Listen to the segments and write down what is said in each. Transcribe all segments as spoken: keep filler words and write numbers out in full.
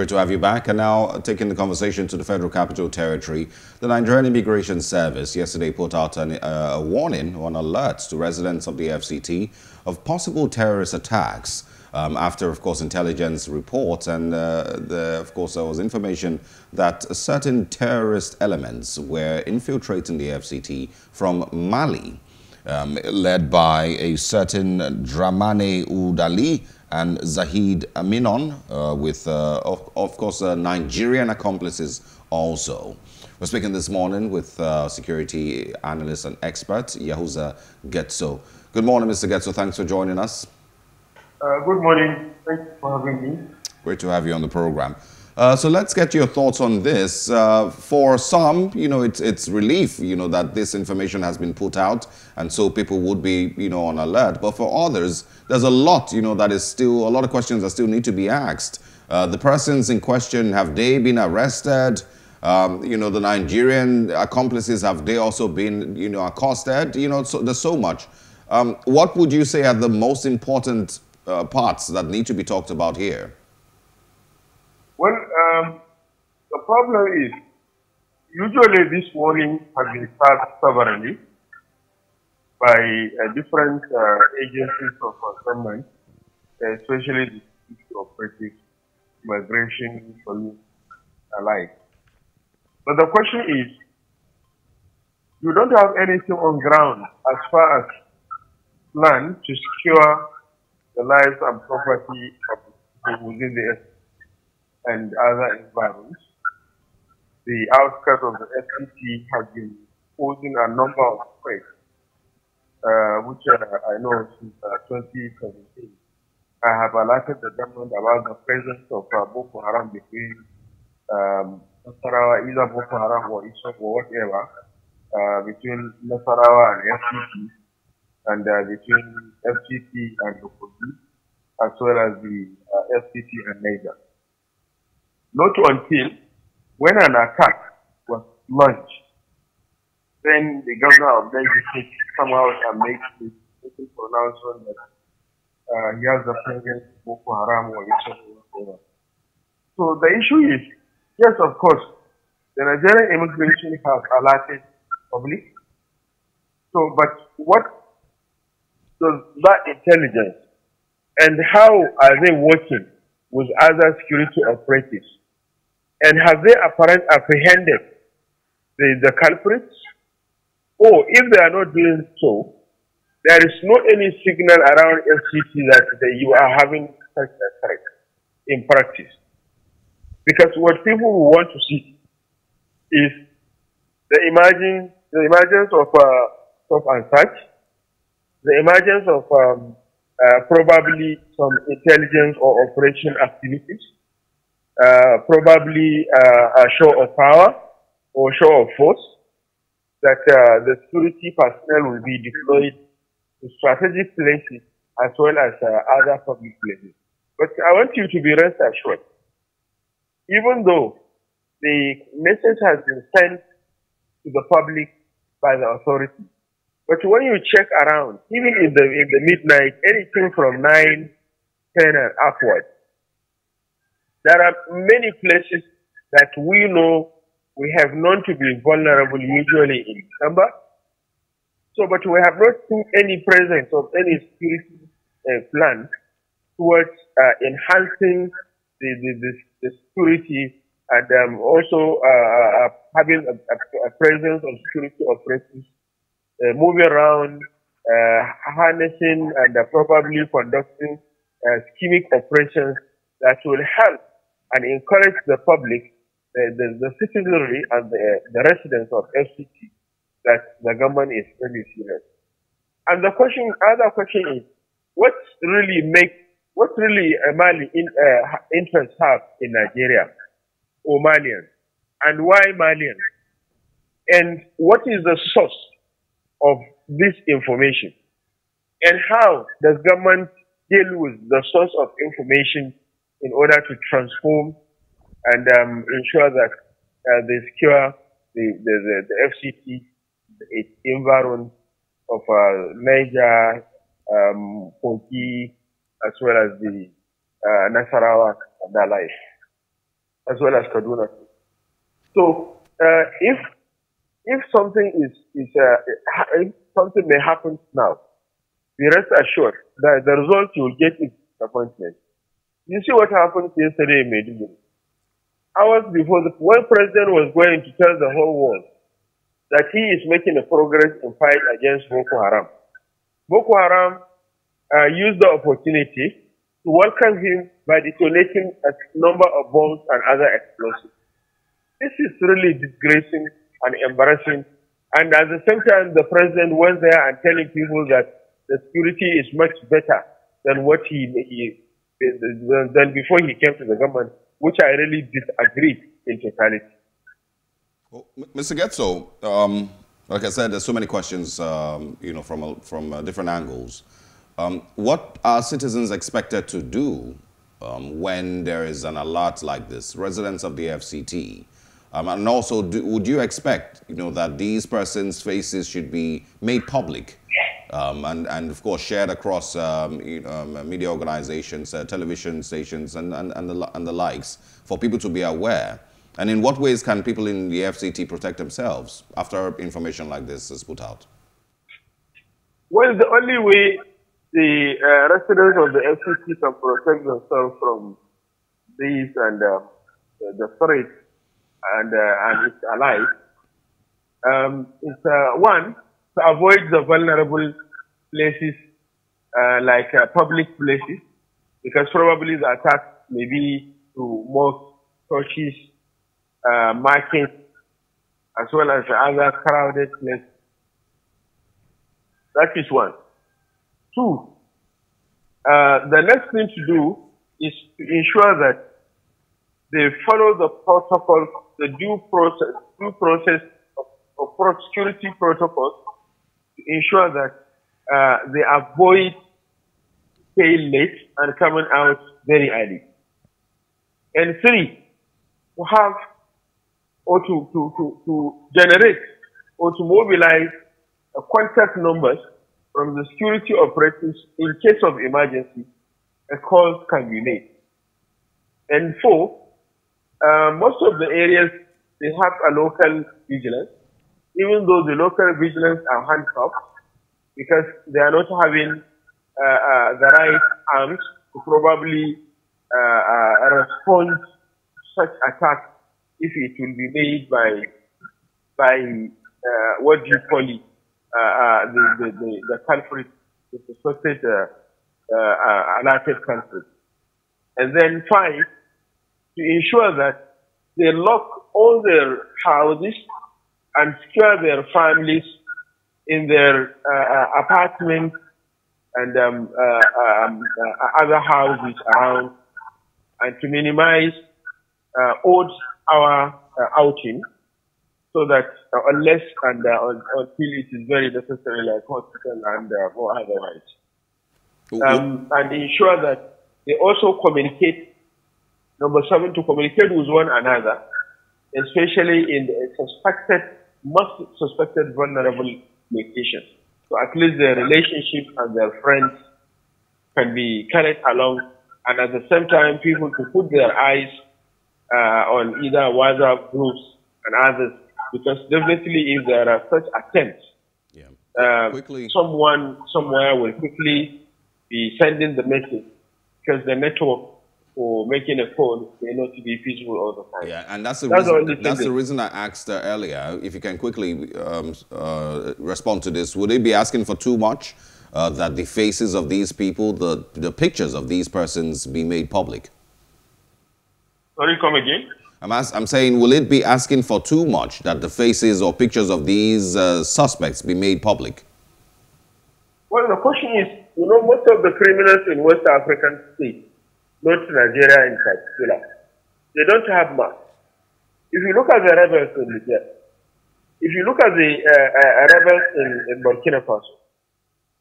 Great to have you back. And now taking the conversation to the Federal Capital Territory, the Nigerian Immigration Service yesterday put out an, uh, a warning on alerts to residents of the F C T of possible terrorist attacks um, after, of course, intelligence reports. And, uh, the, of course, there was information that certain terrorist elements were infiltrating the F C T from Mali, um, led by a certain Dramane Udali and Zaheed Aminon, uh, with, uh, of, of course, uh, Nigerian accomplices also. We're speaking this morning with uh, security analyst and expert, Yahuza Getso. Good morning, Mister Getso. Thanks for joining us. Uh, good morning. Thanks for having me. Great to have you on the program. Uh, so let's get your thoughts on this. Uh, for some, you know, it's, it's relief, you know, that this information has been put out, and so people would be, you know, on alert. But for others, there's a lot, you know, that is still, a lot of questions that still need to be asked. Uh, the persons in question, have they been arrested? Um, you know, the Nigerian accomplices, have they also been, you know, accosted? You know, so there's so much. Um, what would you say are the most important uh, parts that need to be talked about here? Well, um, the problem is, usually this warning has been passed severally by uh, different uh, agencies of government, especially the operative migration police alike. But the question is, you don't have anything on ground as far as plan to secure the lives and property of people within the and other environments. The outskirts of the F C T have been posing a number of threats, uh, which uh, I know since uh, twenty seventeen. I have alerted the government about the presence of uh, Boko Haram between um, Nasarawa, either Boko Haram or Ishaq or whatever, uh, between Nasarawa and F C T, and uh, between F C T and Dokoji, as well as the uh, F C T and Niger. Not until when an attack was launched, then the governor of Niger comes out and makes this pronouncement that uh, he has the presence of Boko Haram or whatever. So the issue is, yes, of course, the Nigerian immigration has alerted public. So, but what does that intelligence and how are they working with other security operatives? And have they apprehended the, the culprits? Or if they are not doing so, there is no any signal around F C T that they, you are having such a threat in practice. Because what people want to see is the emergence, the emergence of uh, stop and search, the emergence of um, uh, probably some intelligence or operation activities, Uh, probably uh, a show of power or show of force, that uh, the security personnel will be deployed to strategic places as well as uh, other public places. But I want you to be rest assured, even though the message has been sent to the public by the authorities, but when you check around, even in the, in the midnight, anything from nine, ten and upwards, there are many places that we know we have known to be vulnerable, usually in December. So, but we have not seen any presence of any security uh, plan towards uh, enhancing the, the, the, the security and um, also uh, having a, a presence of security operators uh, moving around, uh, harnessing and uh, probably conducting uh, schemic operations that will help and encourage the public, the, the, the citizenry and the, the residents of F C T, that the government is really serious. And the question, other question is, what really makes, what really Mali in, uh, interests have in Nigeria or Malians? And why Malians? And what is the source of this information? And how does government deal with the source of information in order to transform and um, ensure that uh, they secure the, the, the, the F C T, the environment of uh, Niger, um, Kogi, as well as the uh, Nasarawa and the like. as well as Kaduna. So uh, if if something is is uh, if something may happen now, be rest assured that the result you will get is disappointment. You see what happened yesterday in Maiduguri. Hours before, the one president was going to tell the whole world that he is making a progress in fight against Boko Haram. Boko Haram uh, used the opportunity to welcome him by detonating a number of bombs and other explosives. This is really disgracing and embarrassing. And at the same time, the president went there and telling people that the security is much better than what he, he than before he came to the government, which I really disagreed in totality. Well, Mister Getso, um, like I said, there's so many questions, um, you know, from uh, from uh, different angles. Um, what are citizens expected to do um, when there is an alert like this, residents of the F C T? Um, and also, do, would you expect, you know, that these persons' faces should be made public um, and, and, of course, shared across um, you know, media organizations, uh, television stations, and, and, and, the, and the likes, for people to be aware? And in what ways can people in the F C T protect themselves after information like this is put out? Well, the only way the uh, residents of the F C T can protect themselves from these and uh, the threat and, uh, and its allies um, is, uh, one, to avoid the vulnerable places uh, like uh, public places, because probably the attack may be to mosques, churches, uh, markets, as well as other crowded places. That is one. Two, uh, the next thing to do is to ensure that they follow the protocol, the due process, due process of, of security protocols to ensure that uh, they avoid staying late and coming out very early. And three, to have or to, to, to, to generate or to mobilize uh, contact numbers from the security operatives in case of emergency, a call can be made. And four, uh, most of the areas, they have a local vigilance, even though the local vigilance are handcuffed because they are not having uh, uh, the right arms to probably uh, uh, respond to such attack if it will be made by, by uh, what do you call it? Uh, uh, the, the, the, the country, the suspected uh, uh, uh, alerted country. And then five, to ensure that they lock all their houses and secure their families in their uh, apartments and um, uh, um, uh, other houses around, and to minimize uh, all our uh, outing. So that uh, unless and uh, until it is very necessary, like hospital and uh, or otherwise, um, and ensure that they also communicate. Number seven, to communicate with one another, especially in the suspected, most suspected vulnerable locations. So at least their relationship and their friends can be carried along, and at the same time, people can put their eyes uh, on either WhatsApp groups and others. Because definitely, if there are such attempts, yeah. uh, quickly. someone somewhere will quickly be sending the message, because the network for making a call may not be feasible all the time. Yeah, and that's the that's reason. The that's the reason I asked uh, earlier. If you can quickly um, uh, respond to this, would they be asking for too much? Uh, that the faces of these people, the the pictures of these persons, be made public? Sorry, come again. I'm, ask, I'm saying, will it be asking for too much that the faces or pictures of these uh, suspects be made public? Well, the question is, you know, most of the criminals in West African states, not Nigeria in particular, they don't have much. If you look at the rebels in Niger, if you look at the uh, uh, rebels in, in Burkina Faso,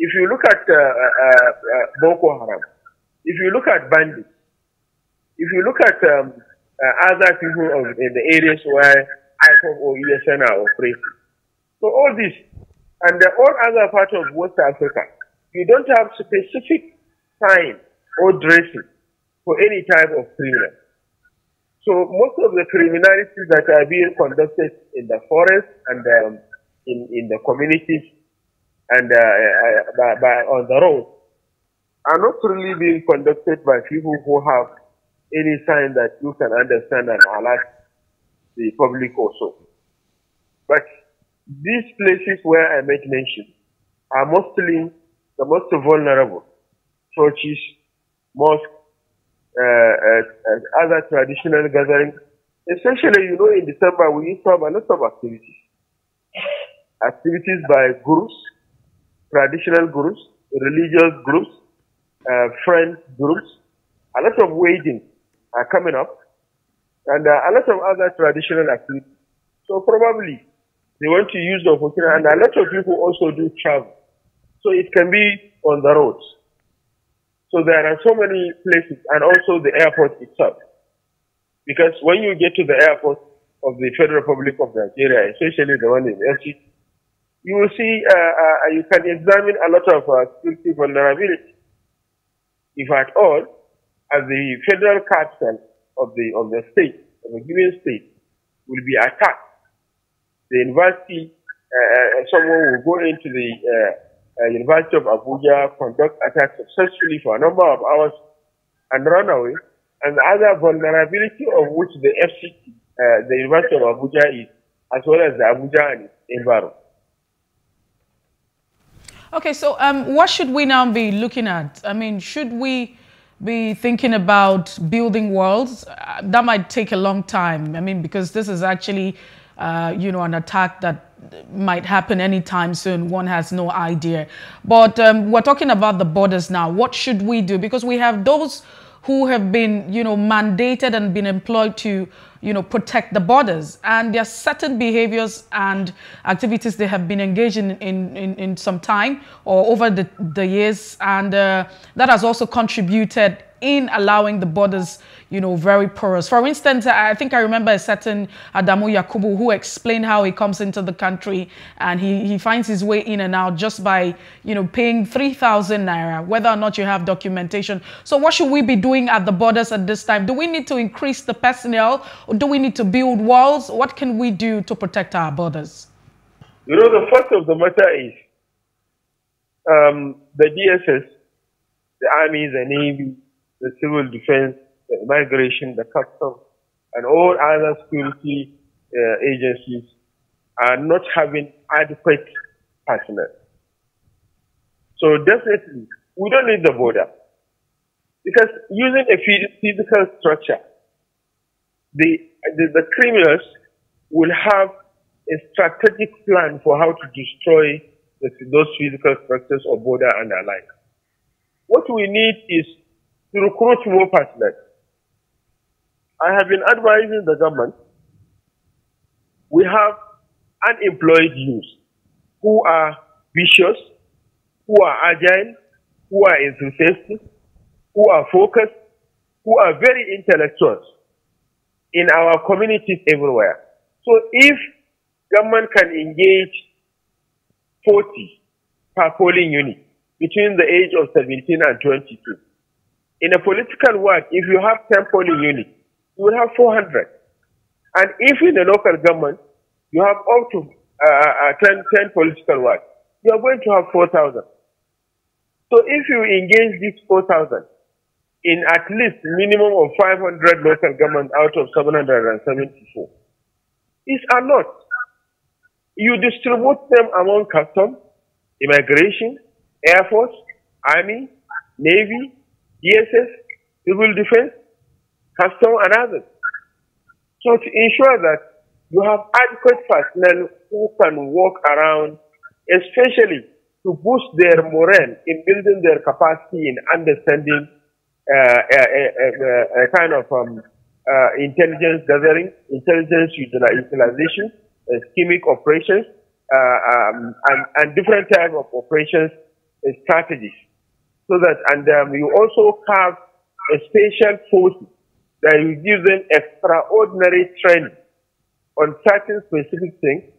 if you look at uh, uh, uh, Boko Haram, if you look at bandits, if you look at um, Uh, other people of, in the areas where I P O B or E S N are operating. So all this, and the, all other parts of West Africa, you don't have specific sign or dressing for any type of criminal. So most of the criminalities that are being conducted in the forest and um, in, in the communities and uh, by, by on the road are not really being conducted by people who have any sign that you can understand and alert the public also. But these places where I make mention are mostly the most vulnerable, churches, mosques, uh, uh, other traditional gatherings. Especially, you know, in December we used to have a lot of activities. Activities by gurus, traditional gurus, religious groups, uh, friends groups. A lot of weddings are coming up, and uh, a lot of other traditional activities. So probably they want to use the opportunity, and a lot of people also do travel. So it can be on the roads. So there are so many places, and also the airport itself. Because when you get to the airport of the Federal Republic of Nigeria, especially the one in F C T, you will see, uh, uh, you can examine a lot of uh, security vulnerability. If at all, as the federal capital of the, of the state, of a given state, will be attacked, the university, uh, someone will go into the uh, uh, University of Abuja, conduct attacks successfully for a number of hours and run away. And the other vulnerability of which the F C T, uh, the University of Abuja is, as well as the Abuja and its environment. Okay, so um, what should we now be looking at? I mean, should we be thinking about building walls? Uh, that might take a long time. I mean, because this is actually, uh, you know, an attack that might happen anytime soon. One has no idea. But um, we're talking about the borders now. What should we do? Because we have those who have been, you know, mandated and been employed to, you know, protect the borders. And there are certain behaviors and activities they have been engaged in in, in, in some time or over the, the years. And uh, that has also contributed in allowing the borders, you know, very porous. For instance, I think I remember a certain Adamu Yakubu who explained how he comes into the country and he, he finds his way in and out just by, you know, paying three thousand naira, whether or not you have documentation. So what should we be doing at the borders at this time? Do we need to increase the personnel? Or do we need to build walls? What can we do to protect our borders? You know, the fact of the matter is um, the D S S, the Army, the Navy, the civil defense, the migration, the customs, and all other security uh, agencies are not having adequate personnel. So definitely, we don't need the border. Because using a physical structure, the, the, the criminals will have a strategic plan for how to destroy the, those physical structures or border and the like. What we need is to recruit more personnel. I have been advising the government, we have unemployed youth who are vicious, who are agile, who are enthusiastic, who are focused, who are very intellectuals in our communities everywhere. So if government can engage forty per polling unit between the age of seventeen and twenty-two, in a political world, if you have ten polling units, you will have four hundred. And if in the local government, you have up to uh, ten, ten political wards, you are going to have four thousand. So if you engage these four thousand in at least minimum of five hundred local government out of seven hundred seventy-four, it's a lot. You distribute them among customs, immigration, air force, army, navy, D S S, civil defense, customs, and others. So to ensure that you have adequate personnel who can walk around, especially to boost their morale in building their capacity in understanding uh, a, a, a, a kind of um, uh, intelligence gathering, intelligence utilization, uh, schemic operations, uh, um, and, and different type of operations uh, strategies. So that, and um, you also have a special force that you give them extraordinary training on certain specific things.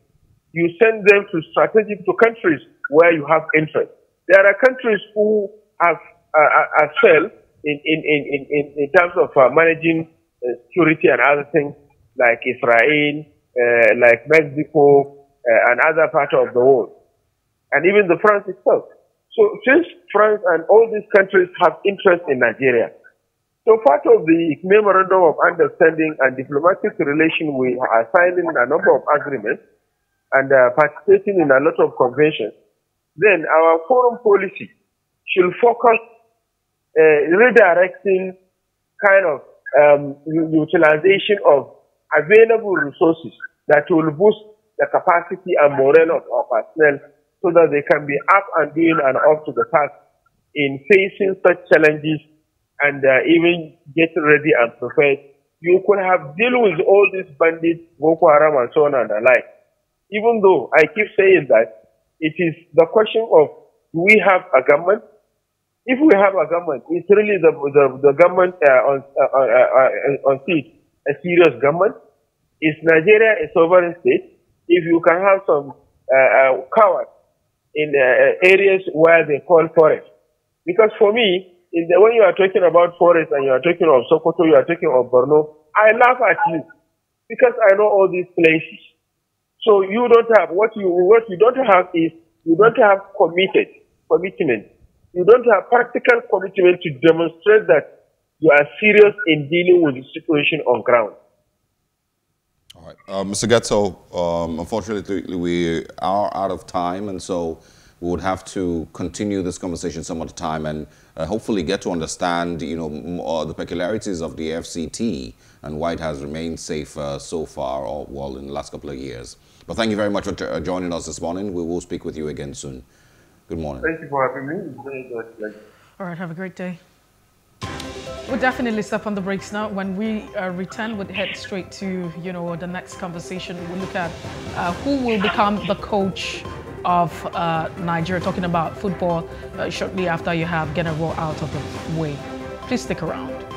You send them to strategic, to countries where you have interest. There are countries who have, uh, are, are failed in, in, in, in, in terms of uh, managing uh, security and other things like Israel, uh, like Mexico, uh, and other parts of the world, and even the France itself. So since France and all these countries have interest in Nigeria, so part of the memorandum of understanding and diplomatic relation, we are signing a number of agreements and uh, participating in a lot of conventions. Then our foreign policy should focus uh, redirecting kind of um, utilization of available resources that will boost the capacity and morale of our personnel, so that they can be up and doing and up to the task in facing such challenges and uh, even getting ready and prepared. You could have dealt with all these bandits, Boko Haram and so on and the like. Even though I keep saying that it is the question of, do we have a government? If we have a government, it's really the, the, the government uh, on, uh, uh, uh, on seat, a serious government. Is Nigeria a sovereign state? If you can have some uh, uh, cowards in uh, areas where they call forest. Because for me, in the, when you are talking about forest and you are talking of Sokoto, you are talking of Borno, I laugh at you because I know all these places. So you don't have, what you, what you don't have is, you don't have committed, commitment. You don't have practical commitment to demonstrate that you are serious in dealing with the situation on ground. All right, uh, Mister Getso, um, unfortunately we are out of time, and so we would have to continue this conversation some other time and uh, hopefully get to understand, you know, uh, the peculiarities of the F C T and why it has remained safe uh, so far, or well, in the last couple of years. But thank you very much for joining us this morning. We will speak with you again soon. Good morning. Thank you for having me. All right, have a great day. We'll definitely step on the brakes now. When we uh, return, we'll head straight to, you know, the next conversation. We'll look at uh, who will become the coach of uh, Nigeria, talking about football uh, shortly after you have Ghana roll out of the way. Please stick around.